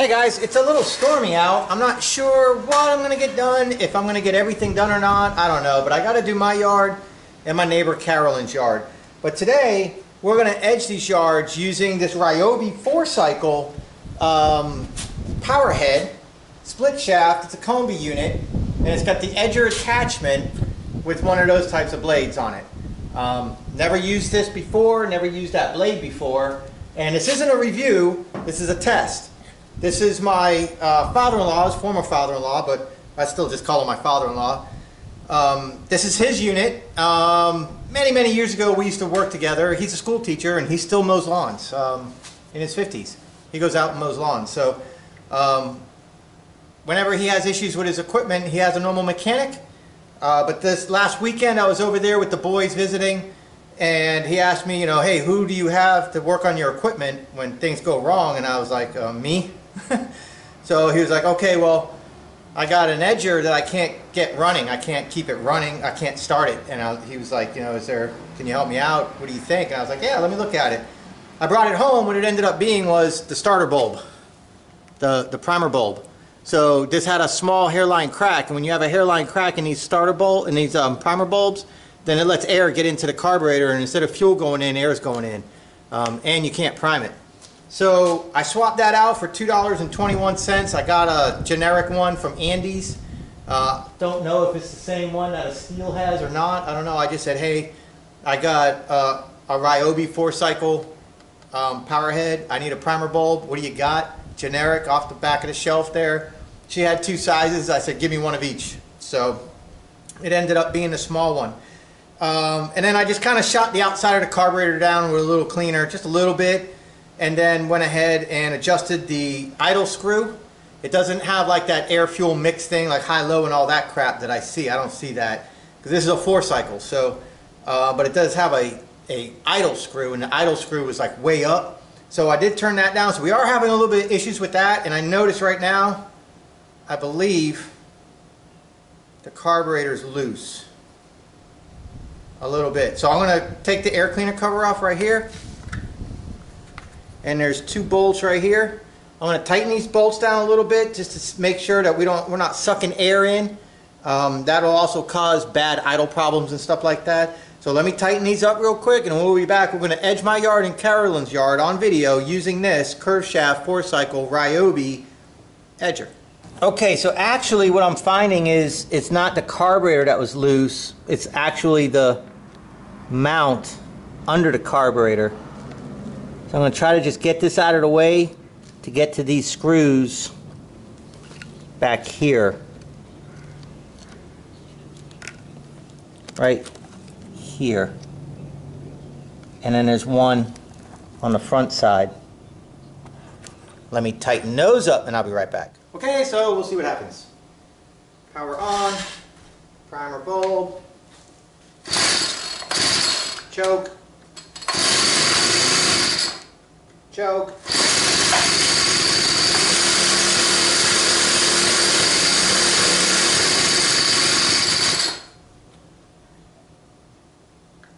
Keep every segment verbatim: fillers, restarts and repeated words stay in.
Hey guys, it's a little stormy out. I'm not sure what I'm gonna get done, if I'm gonna get everything done or not, I don't know, but I gotta do my yard and my neighbor Carolyn's yard. But today, we're gonna edge these yards using this Ryobi four cycle um, power head, split shaft. It's a combi unit, and it's got the edger attachment with one of those types of blades on it. Um, never used this before, never used that blade before, and this isn't a review, this is a test. This is my uh, father-in-law's, former father-in-law, but I still just call him my father-in-law. Um, this is his unit. Um, many, many years ago, we used to work together. He's a school teacher, and he still mows lawns um, in his fifties. He goes out and mows lawns. So um, whenever he has issues with his equipment, he has a normal mechanic. Uh, but this last weekend, I was over there with the boys visiting, and he asked me, you know, hey, who do you have to work on your equipment when things go wrong? And I was like, uh, me? So he was like, okay, well, I got an edger that I can't get running. I can't keep it running. I can't start it. And I, he was like, you know, is there, can you help me out? What do you think? And I was like, yeah, let me look at it. I brought it home. What it ended up being was the starter bulb, the, the primer bulb. So this had a small hairline crack. And when you have a hairline crack in these starter bulb, in these um, primer bulbs, then it lets air get into the carburetor. And instead of fuel going in, air is going in. Um, and you can't prime it. So I swapped that out for two dollars and twenty-one cents. I got a generic one from Andy's. Uh, don't know if it's the same one that a Steel has or not. I don't know. I just said, hey, I got uh, a Ryobi four cycle um, power head. I need a primer bulb. What do you got? Generic off the back of the shelf there. She had two sizes. I said, give me one of each. So it ended up being a small one. Um, and then I just kind of shot the outside of the carburetor down with a little cleaner, just a little bit. And then went ahead and adjusted the idle screw. It doesn't have like that air fuel mix thing, like high low and all that crap that I see. I don't see that because this is a four cycle. So, uh, but it does have a, a idle screw, and the idle screw was like way up. So I did turn that down. So we are having a little bit of issues with that. And I notice right now, I believe the carburetor's loose a little bit. So I'm gonna take the air cleaner cover off right here. And there's two bolts right here. I'm going to tighten these bolts down a little bit just to make sure that we don't, we're not sucking air in. Um, that'll also cause bad idle problems and stuff like that. So let me tighten these up real quick, and we'll be back. We're going to edge my yard and Carolyn's yard on video using this curve shaft four cycle Ryobi edger. Okay, so actually what I'm finding is it's not the carburetor that was loose. It's actually the mount under the carburetor. So I'm going to try to just get this out of the way to get to these screws back here. Right here. And then there's one on the front side. Let me tighten those up and I'll be right back. Okay, so we'll see what happens. Power on, primer bulb, choke. Choke.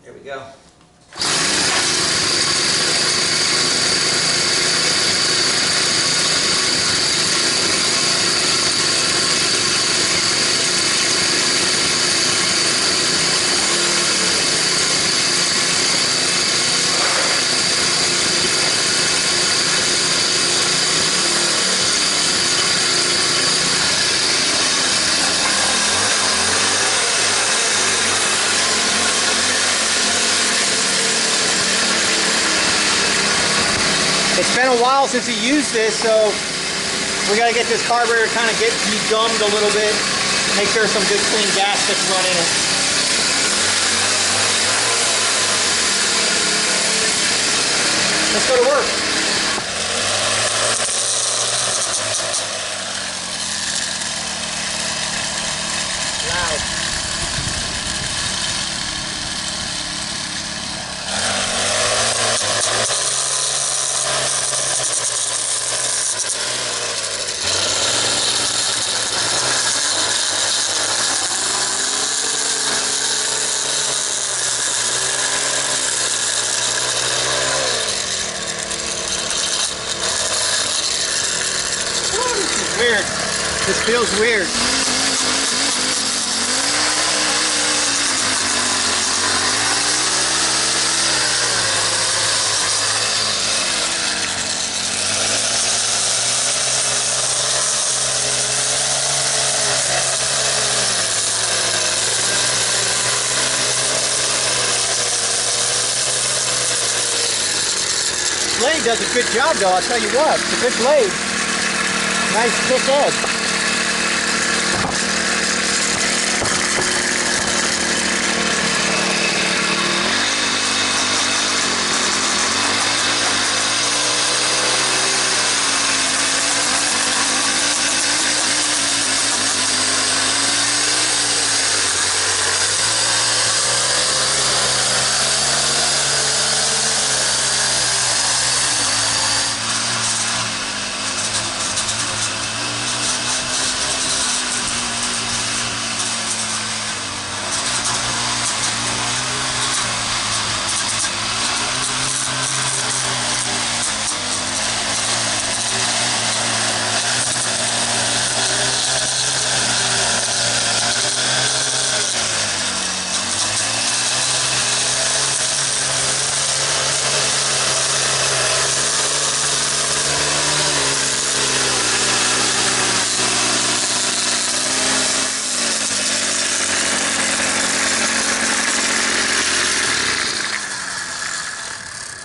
There we go. It's been a while since he used this, so we got to get this carburetor kind of get degummed a little bit, make sure some good clean gas gets running it. Let's go to work. Loud. This feels weird. Blade does a good job though, I'll tell you what, it's a good blade. Nice thick edge.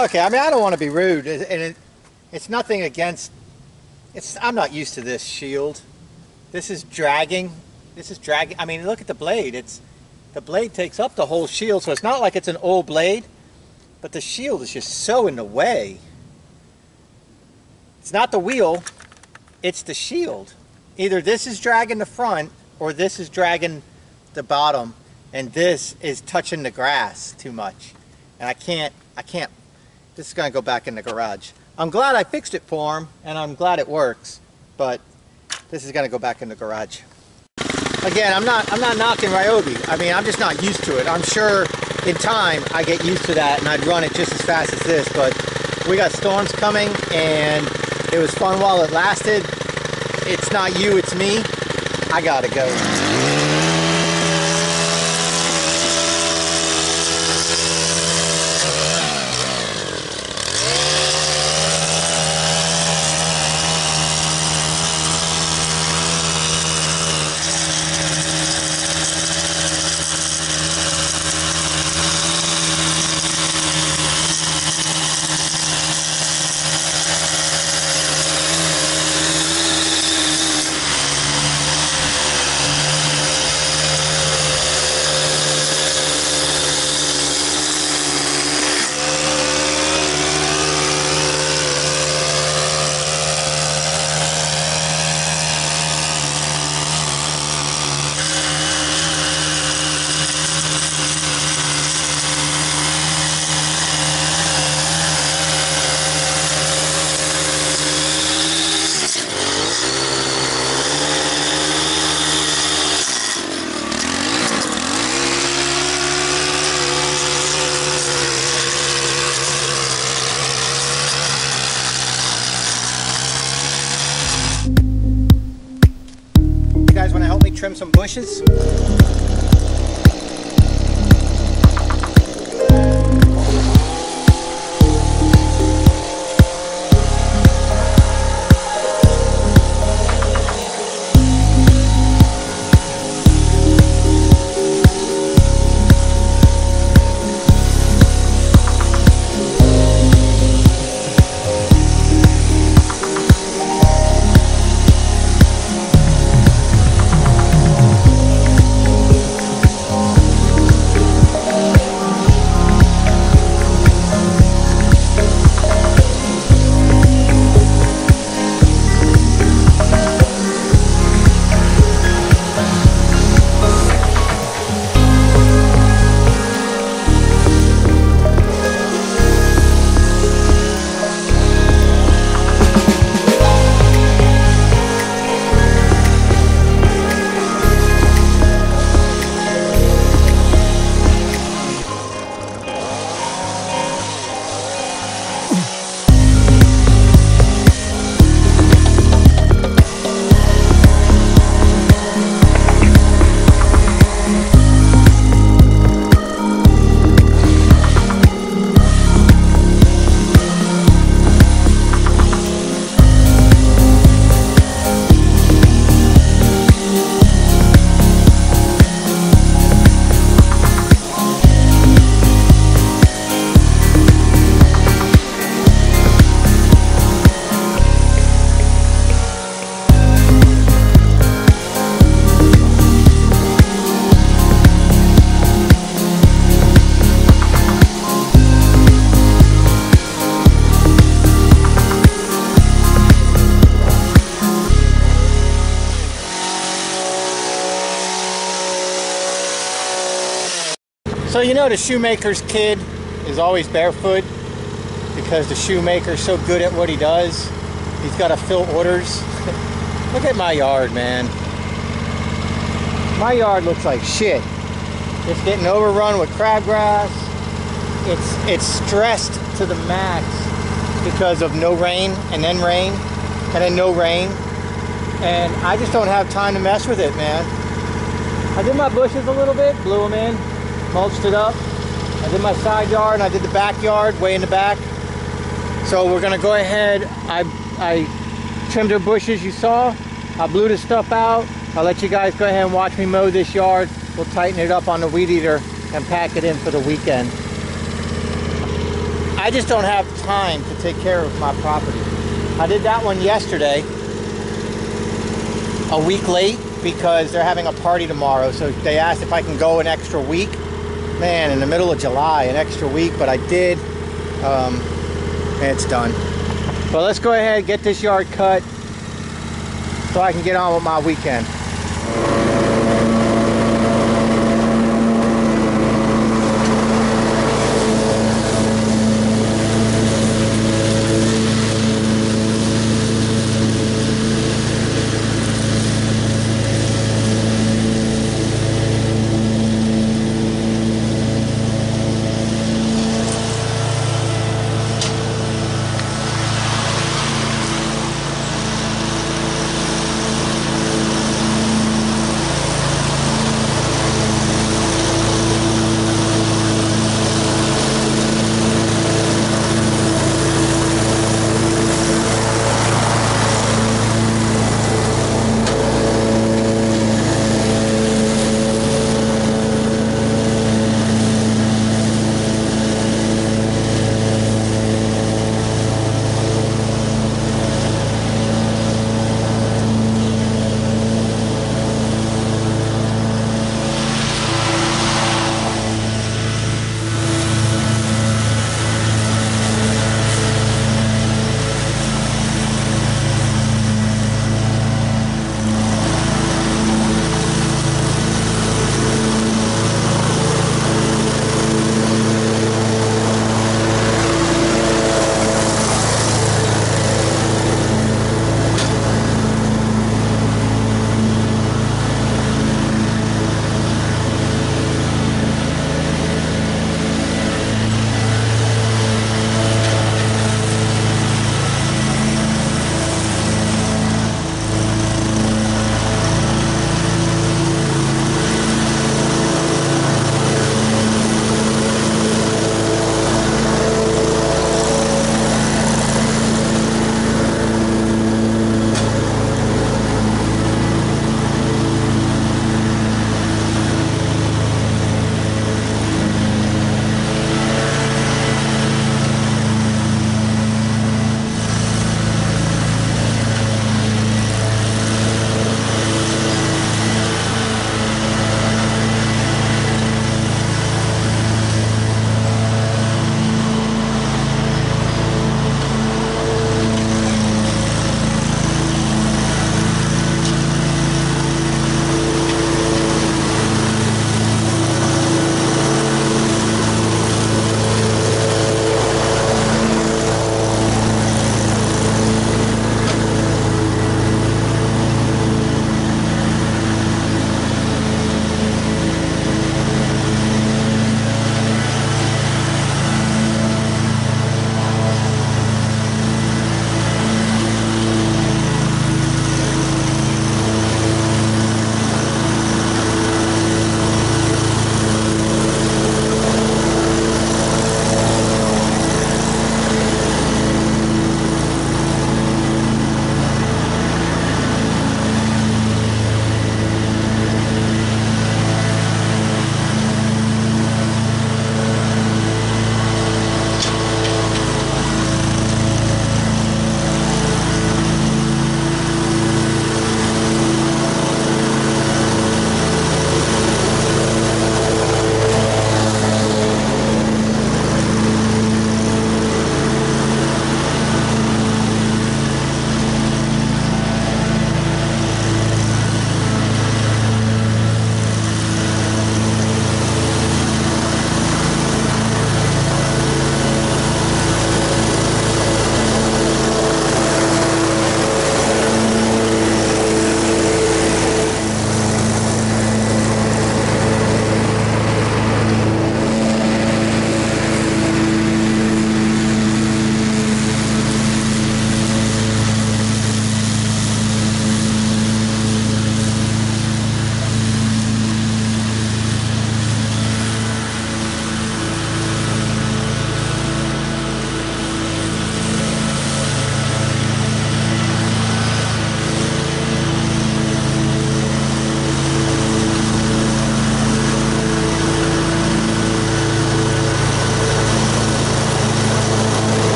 Okay, I mean, I don't want to be rude, and it, it's nothing against, it's, I'm not used to this shield. This is dragging, this is dragging, I mean, look at the blade, it's, the blade takes up the whole shield, so it's not like it's an old blade, but the shield is just so in the way. It's not the wheel, it's the shield. Either this is dragging the front, or this is dragging the bottom, and this is touching the grass too much, and I can't, I can't. This is going to go back in the garage. I'm glad I fixed it for him, and I'm glad it works, but this is going to go back in the garage. Again, I'm not, I'm not knocking Ryobi. I mean, I'm just not used to it. I'm sure in time I get used to that, and I'd run it just as fast as this, but we got storms coming, and it was fun while it lasted. It's not you, it's me. I got to go. Trim some bushes. So you know the shoemaker's kid is always barefoot because the shoemaker's so good at what he does. He's got to fill orders. Look at my yard, man. My yard looks like shit. It's getting overrun with crabgrass. It's, it's stressed to the max because of no rain and then rain and then no rain. And I just don't have time to mess with it, man. I did my bushes a little bit, blew them in, mulched it up. I did my side yard and I did the backyard, way in the back. So we're gonna go ahead. I, I trimmed the bushes you saw. I blew the stuff out. I'll let you guys go ahead and watch me mow this yard. We'll tighten it up on the weed eater and pack it in for the weekend. I just don't have time to take care of my property. I did that one yesterday, a week late, because they're having a party tomorrow. So they asked if I can go an extra week. Man, in the middle of July, an extra week, but I did. Um, and it's done. But let's go ahead and get this yard cut so I can get on with my weekend.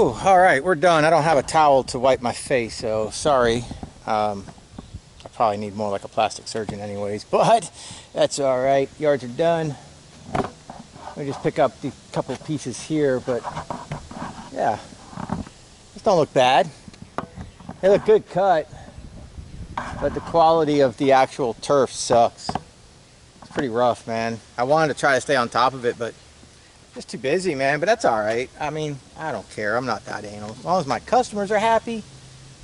Oh, all right, we're done. I don't have a towel to wipe my face, so sorry. Um, I probably need more like a plastic surgeon anyways, but that's all right. Yards are done. Let me just pick up the couple pieces here, but yeah, these don't look bad. They look good cut, but the quality of the actual turf sucks. It's pretty rough, man. I wanted to try to stay on top of it, but just too busy, man. But that's all right. I mean, I don't care. I'm not that anal. As long as my customers are happy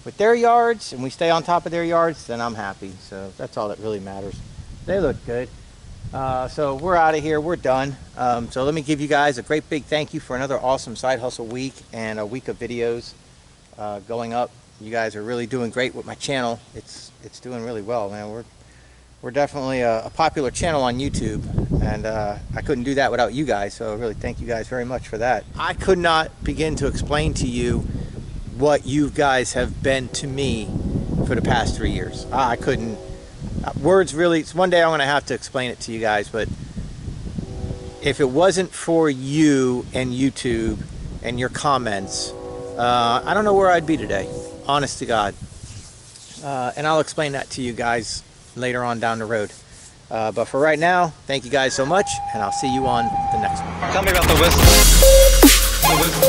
with their yards and we stay on top of their yards, then I'm happy. So that's all that really matters. They look good. Uh, so we're out of here. We're done. Um, so let me give you guys a great big thank you for another awesome side hustle week and a week of videos uh, going up. You guys are really doing great with my channel. It's it's doing really well, man. We're we're definitely a, a popular channel on YouTube, and uh, I couldn't do that without you guys. So really, thank you guys very much for that. I could not begin to explain to you what you guys have been to me for the past three years. I couldn't. Words really. It's one day I'm gonna have to explain it to you guys. But if it wasn't for you and YouTube and your comments, uh, I don't know where I'd be today. Honest to God. Uh, and I'll explain that to you guys later on down the road. Uh, but for right now, thank you guys so much, and I'll see you on the next one. Tell me about the whistle. The whistle.